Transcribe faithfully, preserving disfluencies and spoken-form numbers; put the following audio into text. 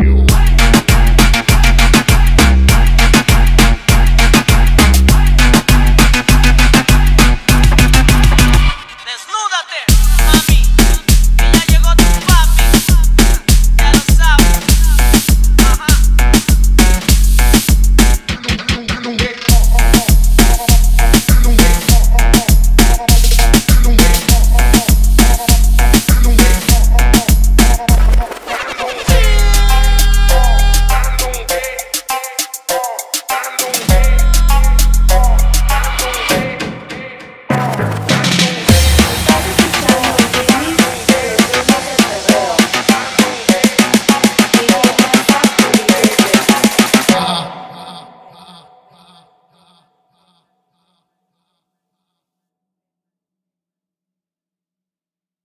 real.